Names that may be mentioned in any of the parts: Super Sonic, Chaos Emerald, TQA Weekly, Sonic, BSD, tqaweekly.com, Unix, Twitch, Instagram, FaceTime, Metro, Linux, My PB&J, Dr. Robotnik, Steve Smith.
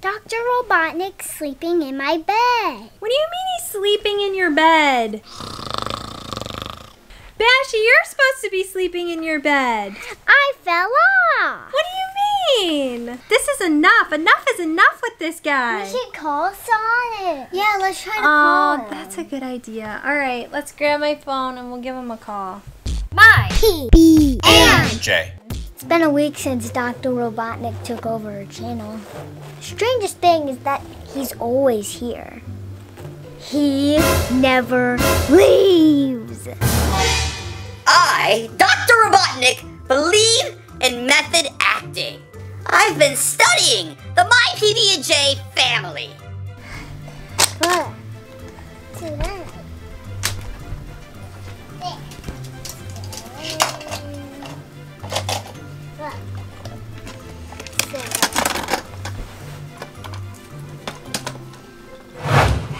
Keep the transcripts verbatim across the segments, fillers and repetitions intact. Doctor Robotnik's sleeping in my bed. What do you mean he's sleeping in your bed? Bashy, you're supposed to be sleeping in your bed. I fell off. What do you mean? This is enough. Enough is enough with this guy. We should call Sonic. Yeah, let's try to oh, call him. Oh, that's a good idea. All right, let's grab my phone and we'll give him a call. My P B and J. It's been a week since Doctor Robotnik took over her channel. The strangest thing is that he's always here. He never leaves. I, Doctor Robotnik, believe in method acting. I've been studying the My P B and J family. What?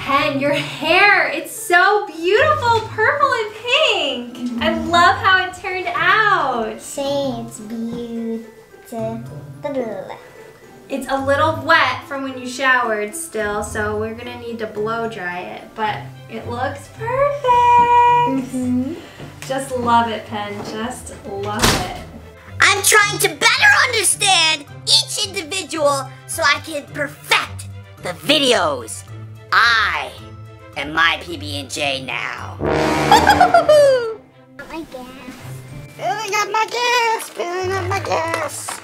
Hen, your hair, it's so beautiful, purple and pink. Mm-hmm. I love how it turned out. Say it's beautiful. It's a little wet from when you showered still, so we're gonna need to blow dry it, but it looks perfect. Mm-hmm. Just love it, Pen, just love it. I'm trying to better understand each individual so I can perfect the videos. I am my P B and J now. Got my gas. Filling up my gas. Filling up my gas.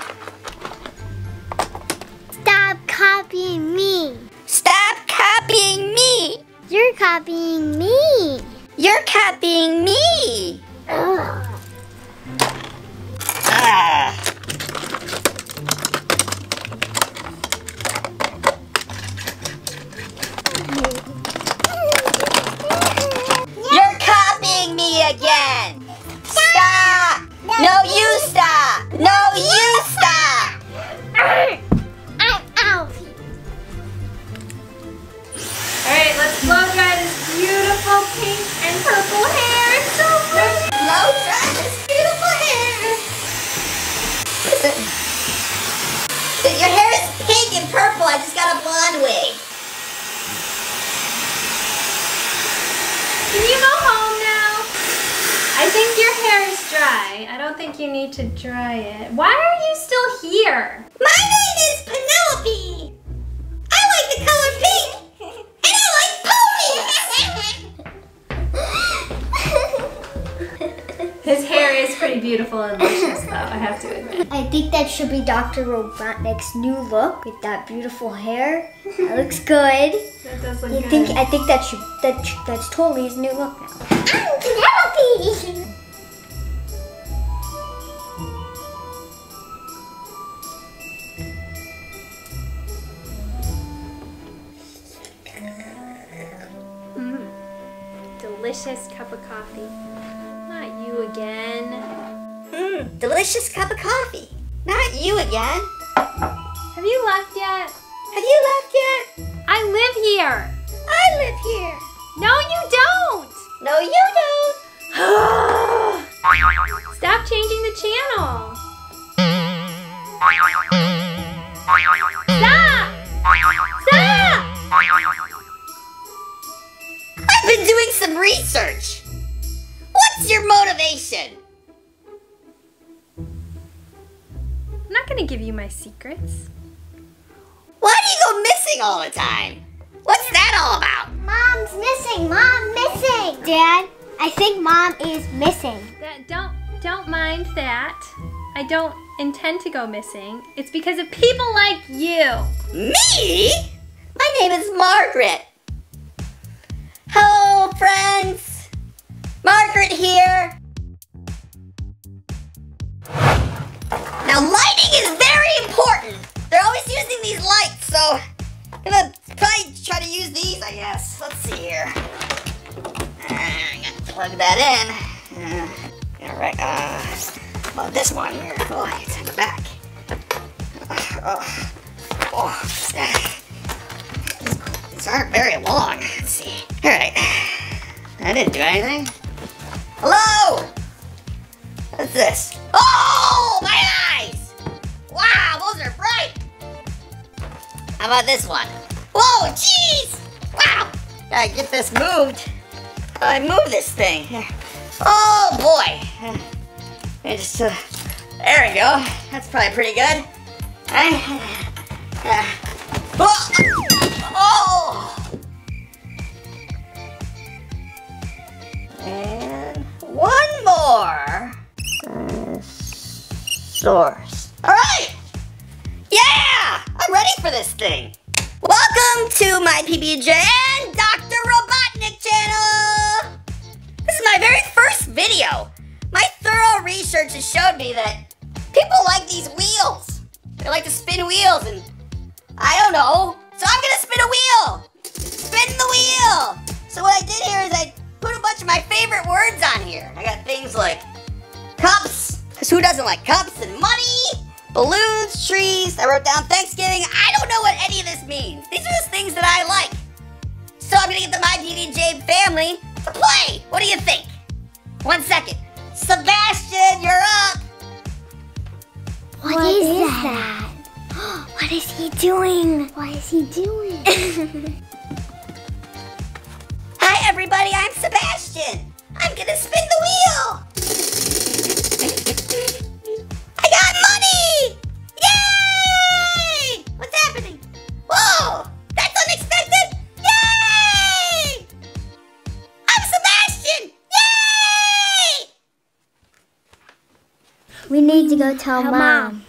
Stop copying me. Stop copying me. You're copying me. You're copying me. Ugh. Ah. Again. Stop! No, you stop! No, you stop! I'm out of here. Alright, let's blow dry this beautiful pink and purple hair. It's so pretty! Blow dry this beautiful hair. Your hair is pink and purple. I just got a blonde wig. Can you go home? I think your hair is dry. I don't think you need to dry it. Why are you still here? My name is Penelope. I like the color pink. And I like ponies. His hair is pretty beautiful and luscious though, I have to admit. I think that should be Doctor Robotnik's new look with that beautiful hair. That looks good. That does look you good. Think, I think that should, that, that's totally his new look now. I'm Penelope! Mm. Delicious cup of coffee. Not you again. Mm, delicious cup of coffee. Not you again. Have you left yet? Have you left yet? I live here. I live here. No, you don't. No, you don't! Stop changing the channel! Stop! Stop! I've been doing some research! What's your motivation? I'm not gonna give you my secrets. Why do you go missing all the time? What's that all about? Mom's missing. Mom missing. Dad, I think Mom is missing. That, don't don't mind that. I don't intend to go missing. It's because of people like you. Me? My name is Margaret. Hello, friends. Margaret here. Now, lighting is very important. They're always using these lights, so I'm gonna probably try to use these, I guess. Let's see here. I'm gonna plug that in. Uh, all right. Uh, well, this one here. Oh, it's in the back. Oh, oh. These aren't very long. Let's see. All right. I didn't do anything. Hello. What's this? Oh, my eyes! Wow, those are bright. How about this one? Whoa, jeez! Wow! Gotta get this moved. I move this thing. Oh boy! I just uh, there we go. That's probably pretty good. I, uh, oh! Oh! And one more uh, source. All right! Yeah! I'm ready for this thing. Welcome to my P B and J and Doctor Robotnik channel! This is my very first video. My thorough research has showed me that people like these wheels. They like to spin wheels and I don't know. So I'm gonna spin a wheel. Spin the wheel. So what I did here is I put a bunch of my favorite words on here. I got things like cups, because who doesn't like cups, and money, balloons, trees. I wrote down Thanksgiving. I don't know what any of this means. These are the things that I like. So I'm gonna get the My P B and J family to play. What do you think? One second. Sebastian, you're up. What, what is, is that? that? What is he doing? What is he doing? Hi everybody, I'm Sebastian. I'm gonna spin the wheel. I got money! Yay! What's happening? Whoa! That's unexpected! Yay! I'm Sebastian! We need to go tell Mom. Mom.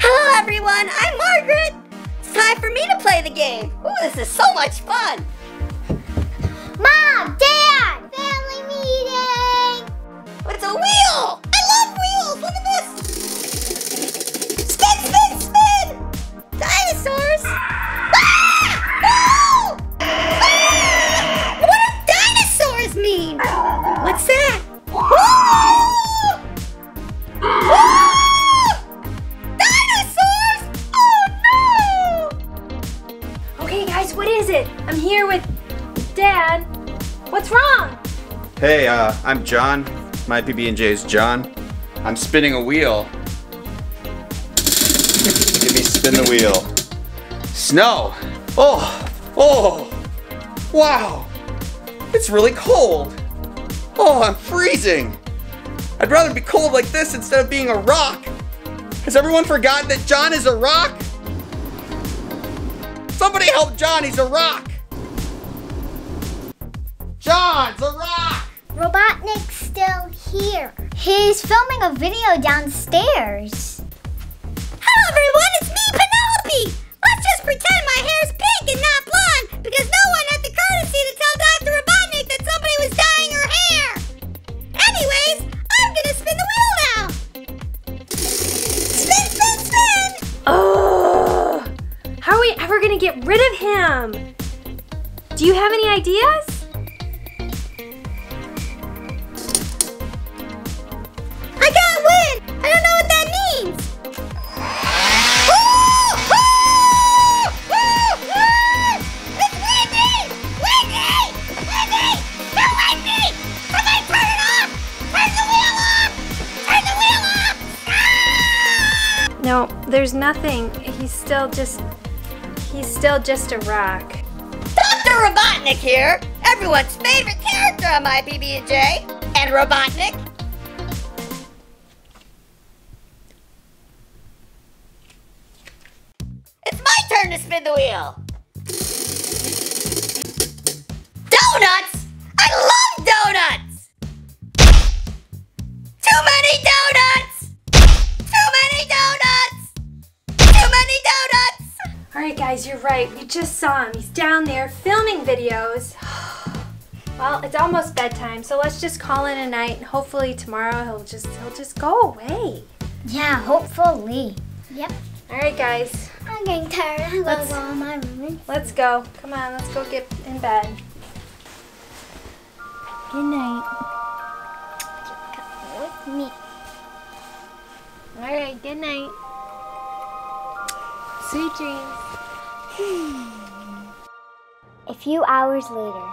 Hello everyone, I'm Margaret. It's time for me to play the game. Ooh, this is so much fun. Mom, Dad, family meeting. It's a wheel. I love wheels, look at this. Spin, spin, spin. Dinosaurs. Ah! No! Ah! What do dinosaurs mean? What's that? I'm here with Dad. What's wrong? Hey, uh, I'm John. My P B and J's John. I'm spinning a wheel. Give me spin the wheel. Snow. Oh, oh, wow. It's really cold. Oh, I'm freezing. I'd rather be cold like this instead of being a rock. Has everyone forgotten that John is a rock? Somebody help John, he's a rock! John's a rock! Robotnik's still here. He's filming a video downstairs. Hello everyone, it's me, Penelope! Let's just pretend my hair's pink and not blonde because no one had the courtesy to tell Doctor Robotnik that somebody was dyeing her hair! Anyways, I'm gonna spin the wheel now! Spin, spin, spin! Oh! How are we ever gonna get rid of him? Do you have any ideas? No, there's nothing. He's still just, he's still just a rock. Doctor Robotnik here, everyone's favorite character on my P B and J, and Robotnik. It's my turn to spin the wheel. Donuts! I love donuts! Too many donuts! Alright guys, you're right. We just saw him. He's down there filming videos. Well, it's almost bedtime, so let's just call it a night and hopefully tomorrow he'll just he'll just go away. Yeah, hopefully. Yep. Alright guys. I'm getting tired. I'm gonna go in my room. Let's go. Come on, let's go get in bed. Good night. Come with me. Alright, good night. Sweet dreams. Hmm. A few hours later.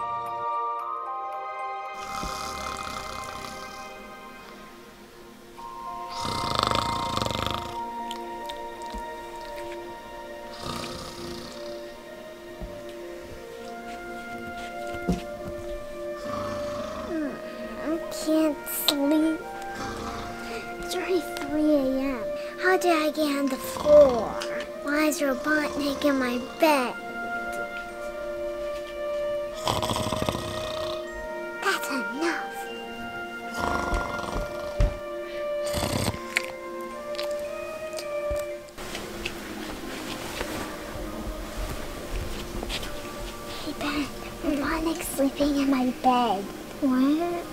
floor. Why is Robotnik in my bed? That's enough. Hey Ben, Robotnik's sleeping in my bed. What?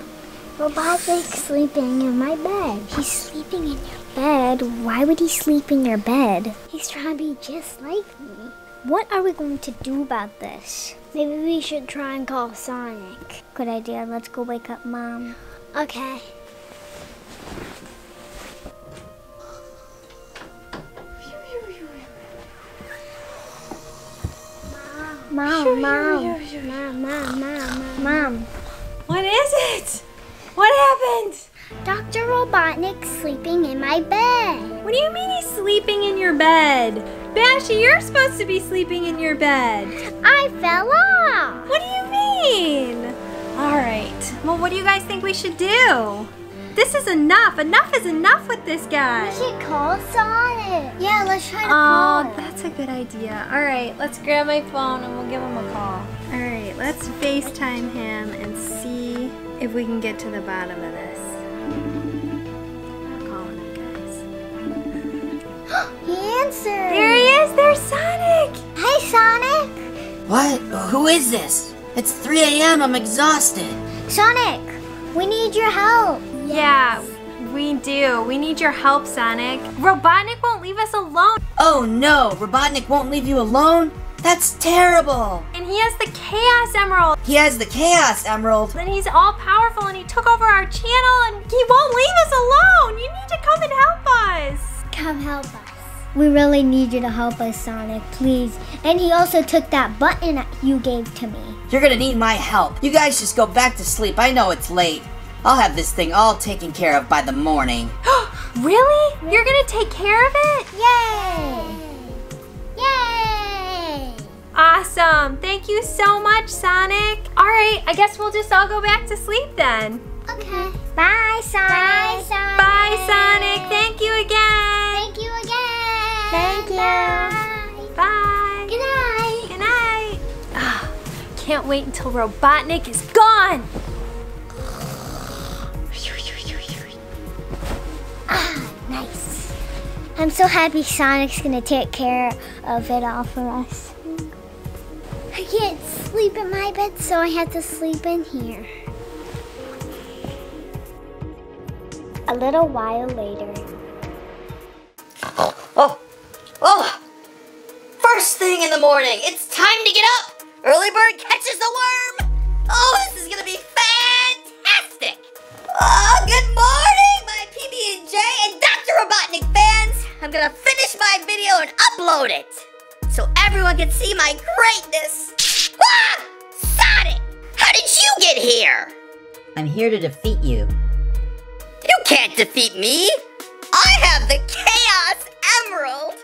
Robotnik's sleeping in my bed. He's sleeping in your bed? Why would he sleep in your bed? He's trying to be just like me. What are we going to do about this? Maybe we should try and call Sonic. Good idea. Let's go wake up Mom. Okay. Mom, Mom, Mom, Mom, Mom, Mom, Mom. What is it? What happened? Doctor Robotnik's sleeping in my bed. What do you mean he's sleeping in your bed? Bashy, you're supposed to be sleeping in your bed. I fell off. What do you mean? All right. Well, what do you guys think we should do? This is enough. Enough is enough with this guy. We should call Sonic. Yeah, let's try to call him. Oh, that's a good idea. All right, let's grab my phone and we'll give him a call. All right, let's FaceTime him and see if we can get to the bottom of this. We're calling him, guys. He answered! There he is! There's Sonic! Hey, Sonic! What? Who is this? It's three A M I'm exhausted. Sonic, we need your help. Yes. Yeah, we do. We need your help, Sonic. Robotnik won't leave us alone. Oh, no. Robotnik won't leave you alone? That's terrible! And he has the Chaos Emerald! He has the Chaos Emerald! And he's all-powerful and he took over our channel and he won't leave us alone! You need to come and help us! Come help us. We really need you to help us, Sonic, please. And he also took that button that you gave to me. You're gonna need my help. You guys just go back to sleep. I know it's late. I'll have this thing all taken care of by the morning. Really? You're gonna take care of it? Yay! Awesome. Thank you so much, Sonic. All right, I guess we'll just all go back to sleep then. Okay. Bye, Sonic. Bye, Sonic. Bye, Sonic. Thank you again. Thank you again. Thank you. Bye. Bye. Good night. Good night. Oh, can't wait until Robotnik is gone. Ah, nice. I'm so happy Sonic's gonna take care of it all for us. I can't sleep in my bed, so I had to sleep in here. A little while later. Oh, oh, oh! First thing in the morning, it's time to get up! Early bird catches the worm! Oh, this is gonna be fantastic! Oh, good morning, my P B and J and Doctor Robotnik fans! I'm gonna finish my video and upload it! So everyone can see my greatness. Ah! Sonic! How did you get here? I'm here to defeat you. You can't defeat me! I have the Chaos Emerald!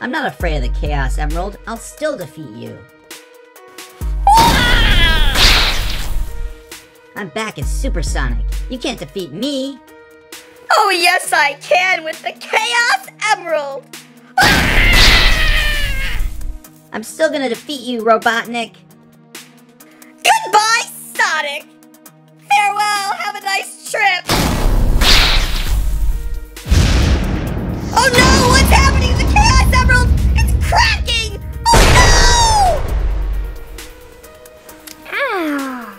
I'm not afraid of the Chaos Emerald. I'll still defeat you. Ah! I'm back as Super Sonic. You can't defeat me. Oh yes I can with the Chaos Emerald! Ah! I'm still gonna defeat you, Robotnik. Goodbye, Sonic! Farewell, have a nice trip! Oh no, what's happening? The Chaos Emerald, it's cracking! Oh no! Ow!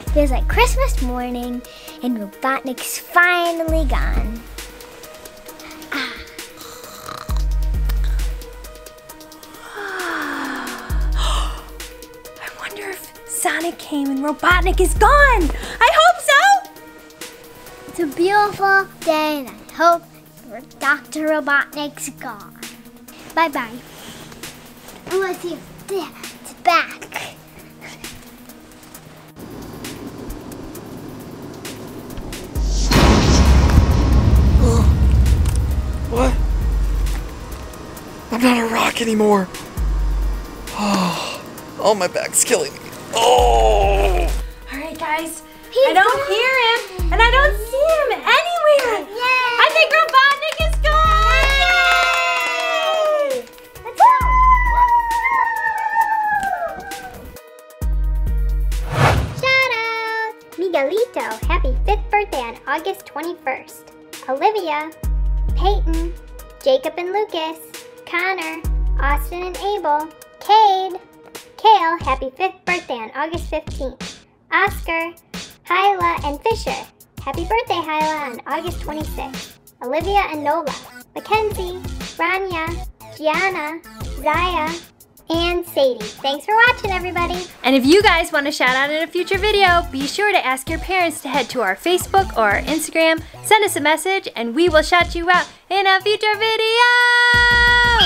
It feels like Christmas morning and Robotnik's finally gone. Sonic came and Robotnik is gone! I hope so! It's a beautiful day and I hope Doctor Robotnik's gone. Bye-bye. Oh, I see it. There, it's back. Oh. What? I'm not a rock anymore. Oh, oh my back's killing me. Oh! All right, guys. He's I don't gone. hear him, and I don't see him anywhere. Yay. I think Robotnik is gone. Yay. Yay. August twenty-first. Olivia, Peyton, Jacob and Lucas, Connor, Austin and Abel, Cade, Kale, happy fifth birthday on August fifteenth. Oscar, Hyla and Fisher, happy birthday Hyla on August twenty-sixth. Olivia and Nola, Mackenzie, Rania, Gianna, Zaya, and Sadie. Thanks for watching, everybody. And if you guys want a shout out in a future video, be sure to ask your parents to head to our Facebook or our Instagram, send us a message, and we will shout you out in a future video.